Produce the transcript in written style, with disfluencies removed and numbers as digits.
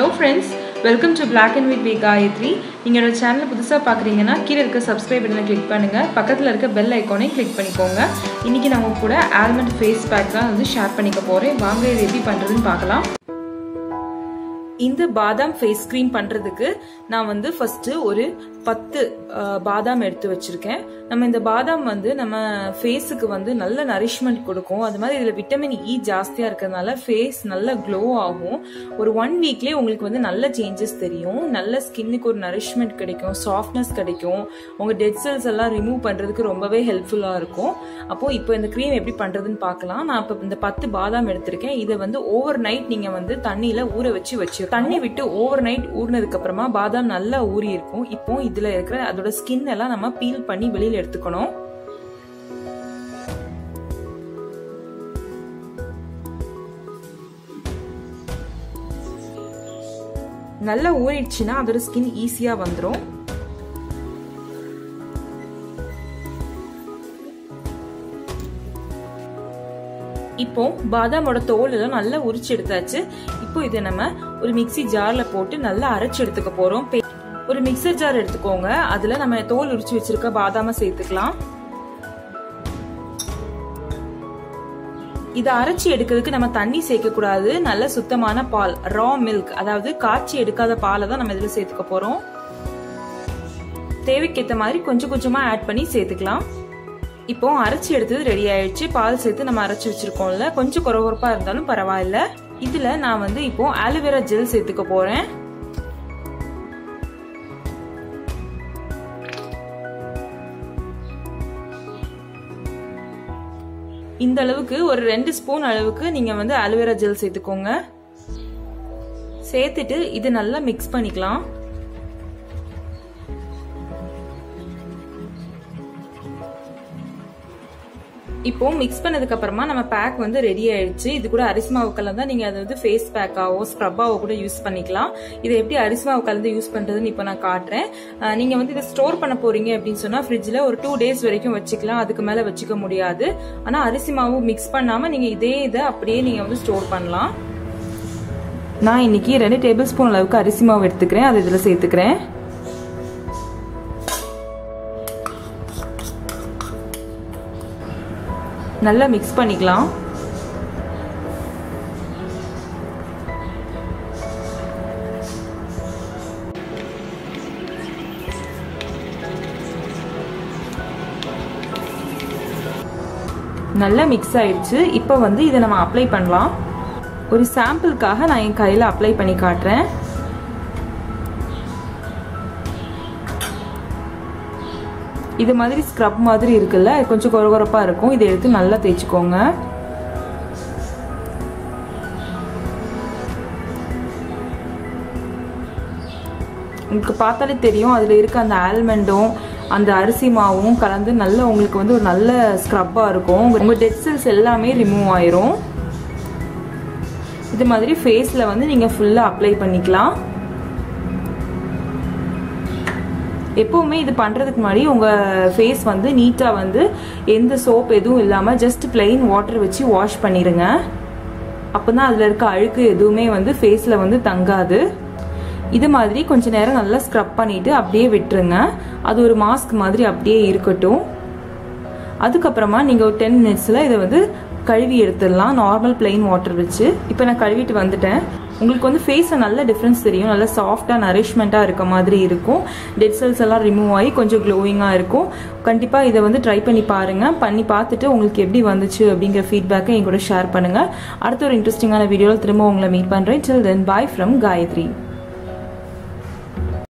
Hello friends, welcome to Black and White Vega 3. நீங்க நம்ம சேனலை புதுசா பாக்குறீங்கன்னா கீழ இருக்க subscribe பட்டனை click பண்ணுங்க. பக்கத்துல இருக்க bell icon-ஐ click பண்ணிக்கோங்க. இன்னைக்கு நாம கூட almond face pack தான் வந்து ஷேர் பண்ணிக்க போறேன். வாங்க இது எப்படி பண்றதுன்னு பார்க்கலாம். இந்த பாதாம் ஃபேஸ் கிரீம் பண்றதுக்கு நான் வந்து ஃபர்ஸ்ட் ஒரு 10 பாதாம் எடுத்து வச்சிருக்கேன். நம்ம இந்த பாதாம் வந்து நம்ம ஃபேஸ்க்கு வந்து நல்ல நரிஷ்மென்ட் கொடுக்கும். அது மாதிரி இதுல விட்டமின் E ஜாஸ்தியா இருக்கறனால ஃபேஸ் நல்ல glow ஆகும். ஒரு 1 வீக்லயே உங்களுக்கு வந்து நல்ல changes தெரியும். நல்ல ஸ்கின்னுக்கு ஒரு நரிஷ்மென்ட் கிடைக்கும், சாஃப்ட்னஸ் கிடைக்கும். உங்க டெட் செல்ஸ் எல்லாம் ரிமூவ் பண்றதுக்கு ரொம்பவே ஹெல்ப்ஃபுல்லா இருக்கும். அப்போ இப்போ இந்த கிரீம் எப்படி பண்றதுன்னு பார்க்கலாம். நான் இப்போ இந்த 10 பாதாம் எடுத்துர்க்கேன். இத வந்து ஓவர்நைட் நீங்க வந்து தண்ணியில ஊற வச்சு தண்ணி விட்டு ஓவர் நைட் ஊறினதுக்கு அப்புறமா பாதாம் நல்லா ஊறி இருக்கும். இப்போ இதுல இருக்கிற அதோட ஸ்கின் எல்லாம் நம்ம பீல் பண்ணி வெளியில எடுத்துக்கணும். நல்லா ஊறிடுச்சுன்னா அதோட ஸ்கின் ஈஸியா வந்துடும். இப்போ பாதாமோட தோல் எல்லாம் நல்லா உரிச்சு எடுத்தாச்சு. இப்போ இதை நம்ம ஒரு மிக்ஸி ஜார்ல போட்டு நல்லா அரைச்சு எடுத்துக்க போறோம். ஒரு மிக்சர் ஜார் எடுத்துக்கோங்க. அதுல நம்ம தோல் உரிச்சு வச்சிருக்க பாதாம சேர்த்துக்கலாம். இதை அரைச்சி எடுக்கிறதுக்கு நம்ம தண்ணி சேர்க்க கூடாது. நல்ல சுத்தமான பால், ரா மில்க், அதாவது காய்ச்சி எடுக்காத பாலை தான் நம்ம இதுல சேர்த்துக்க போறோம். தேவைக்கேற்ற மாதிரி கொஞ்சம் கொஞ்சமா ஆட் பண்ணி சேர்த்துக்கலாம். இப்போ அரைச்சி எடுத்தது ரெடி ஆயிடுச்சு. பால் சேர்த்து நம்ம அரைச்சி வச்சிருக்கோம்ல, கொஞ்சம் குறகுறப்பா இருந்தாலும் பரவாயில்ல. இதுல நான் வந்து இப்போ ஆலோவேரா ஜெல் சேர்த்துக்க போறேன். இந்த அளவுக்கு ஒரு 2 ஸ்பூன் அளவுக்கு நீங்க வந்து ஆலோவேரா ஜெல் சேர்த்துக்கோங்க. சேர்த்துட்டு இது நல்லா மிக்ஸ் பண்ணிக்கலாம். இப்போ மிக்ஸ் பண்ணதுக்கு அப்புறமா நம்ம பேக் வந்து ரெடி ஆயிடுச்சு. இது கூட அரிசிமாவு கலந்து நீங்க அதை வந்து ஃபேஸ் பேக்காவோ ஸ்க்ரப்பாவோ கூட யூஸ் பண்ணிக்கலாம். இதை எப்படி அரிசிமாவு கலந்து யூஸ் பண்றதுன்னு இப்போ நான் காட்டுறேன். நீங்க வந்து இதை ஸ்டோர் பண்ண போறீங்க அப்படின்னு சொன்னா ஃப்ரிட்ஜில் ஒரு 2 days வரைக்கும் வச்சுக்கலாம். அதுக்கு மேல வச்சுக்க முடியாது. ஆனா அரிசிமாவு மிக்ஸ் பண்ணாம நீங்க இதை அப்படியே நீங்க வந்து ஸ்டோர் பண்ணலாம். நான் இன்னைக்கு 2 டேபிள் ஸ்பூன் அளவுக்கு அரிசிமாவு எடுத்துக்கிறேன். அதை இதுல சேர்த்துக்கிறேன். நல்லா மிக்ஸ் பண்ணிக்கலாம். நல்லா மிக்ஸ் ஆயிடுச்சு. இப்போ வந்து இதை நம்ம அப்ளை பண்ணலாம். ஒரு சாம்பிளுக்காக நான் என் கையில அப்ளை பண்ணி காட்டுறேன். இது மாதிரி ஸ்க்ரப் மாதிரி இருக்குல்ல, கொஞ்சம் கொரகொரப்பா இருக்கும். இதை எடுத்து நல்லா தேய்ச்சிக்கோங்க. உங்களுக்கு பார்த்தாலே தெரியும் அதுல இருக்க அந்த ஆல்மண்டும் அந்த அரிசி மாவும் கலந்து நல்லா உங்களுக்கு வந்து ஒரு நல்ல ஸ்க்ரப்பா இருக்கும். உங்க டெட் செல்ஸ் எல்லாமே ரிமூவ் ஆயிரும். இது மாதிரி ஃபேஸ்ல வந்து நீங்க ஃபுல்லா அப்ளை பண்ணிக்கலாம். எப்பவுமே இது பண்றதுக்கு முன்னாடி உங்க ஃபேஸ் வந்து நீட்டா வந்து எந்த சோப் எதுவும் இல்லாம ஜஸ்ட் பிளெயின் வாட்டர் வச்சு வாஷ் பண்ணிருங்க. அப்பதான் அதுல இருக்க அழுக்கு எதுவுமே வந்து ஃபேஸ்ல வந்து தங்காது. இது மாதிரி கொஞ்ச நேரம் நல்லா ஸ்க்ரப் பண்ணிட்டு அப்படியே விட்டுருங்க. அது ஒரு மாஸ்க் மாதிரி அப்படியே இருக்கட்டும். அதுக்கப்புறமா நீங்க ஒரு 10 minutesல இதை வந்து கழுவி எடுத்துடலாம், நார்மல் பிளெயின் வாட்டர் வச்சு. இப்போ நான் கழுவிட்டு வந்துட்டேன். உங்களுக்கு வந்து ஃபேஸ்ல நல்ல டிஃப்ரென்ஸ் தெரியும். நல்லா சாஃப்டா நரிஷ்மெண்டா இருக்க மாதிரி இருக்கும். டெட் செல்ஸ் எல்லாம் ரிமூவ் ஆகி கொஞ்சம் க்ளோவிங்கா இருக்கும். கண்டிப்பா இதை வந்து ட்ரை பண்ணி பாருங்க. பண்ணி பார்த்துட்டு உங்களுக்கு எப்படி வந்துச்சு அப்படிங்கிற ஃபீட்பேக்கை என் கூட ஷேர் பண்ணுங்க. அடுத்த ஒரு இன்ட்ரெஸ்டிங்கான வீடியோவில் திரும்ப உங்களை மீட் பண்றேன். Till then, bye from Gayatri.